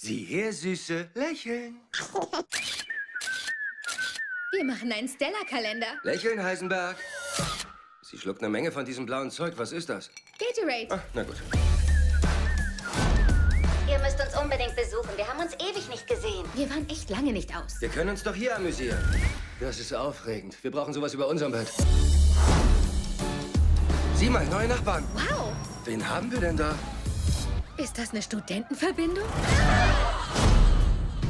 Sieh her, Süße. Lächeln. Wir machen einen Stella-Kalender. Lächeln, Heisenberg. Sie schluckt eine Menge von diesem blauen Zeug. Was ist das? Gatorade. Ach, na gut. Ihr müsst uns unbedingt besuchen. Wir haben uns ewig nicht gesehen. Wir waren echt lange nicht aus. Wir können uns doch hier amüsieren. Das ist aufregend. Wir brauchen sowas über unserem Bett. Sieh mal, neue Nachbarn. Wow. Wen haben wir denn da? Ist das eine Studentenverbindung?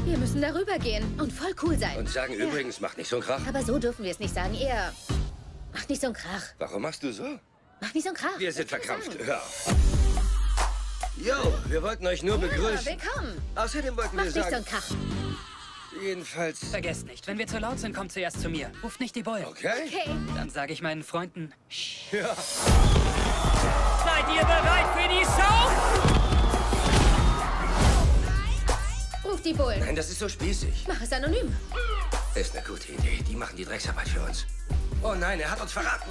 Wir müssen darüber gehen und voll cool sein. Und sagen übrigens, macht nicht so einen Krach. Aber so dürfen wir es nicht sagen. Eher, macht nicht so einen Krach. Warum machst du so? Mach nicht so einen Krach. Wir sind verkrampft. Hör auf. Jo, wir wollten euch nur begrüßen. Willkommen. Außerdem wollten wir sagen... Mach nicht so einen Krach. Jedenfalls... Vergesst nicht, wenn wir zu laut sind, kommt zuerst zu mir. Ruft nicht die Bullen. Okay. Dann sage ich meinen Freunden... Ja. Seid ihr bereit für die Show? Ruft die Bullen. Nein, das ist so spießig. Mach es anonym. Ist eine gute Idee. Die machen die Drecksarbeit für uns. Oh nein, er hat uns verraten.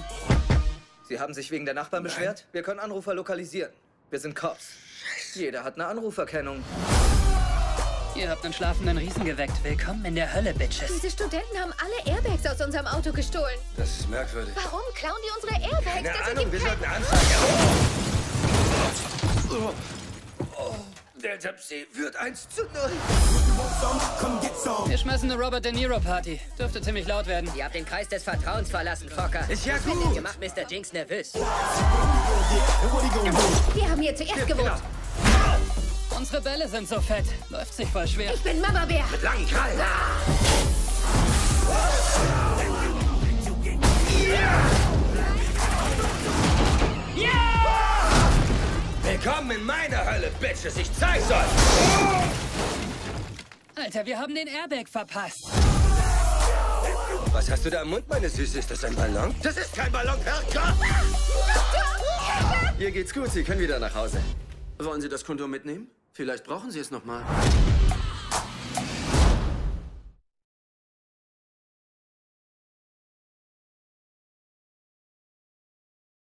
Sie haben sich wegen der Nachbarn beschwert? Wir können Anrufer lokalisieren. Wir sind Cops. Jeder hat eine Anruferkennung. Ihr habt einen schlafenden Riesen geweckt. Willkommen in der Hölle, Bitches. Diese Studenten haben alle Airbags aus unserem Auto gestohlen. Das ist merkwürdig. Warum klauen die unsere Airbags? Keine Ahnung, wir sollten anfangen. Oh. Delta Psi wird 1:0. Wir schmeißen eine Robert De Niro Party. Dürfte ziemlich laut werden. Ihr habt den Kreis des Vertrauens verlassen, Focker. Ist ja gut. Ihr macht Mr. Jinx nervös. Wir haben hier zuerst gewohnt. Genau. Unsere Bälle sind so fett. Läuft sich voll schwer. Ich bin Mama Bär. Mit langen Krallen. Willkommen in meiner Hölle, Bitches. Ich zeig's euch. Alter, wir haben den Airbag verpasst. Was hast du da im Mund, meine Süße? Ist das ein Ballon? Das ist kein Ballon, Herrgott! Ihr geht's gut. Sie können wieder nach Hause. Wollen Sie das Konto mitnehmen? Vielleicht brauchen Sie es nochmal.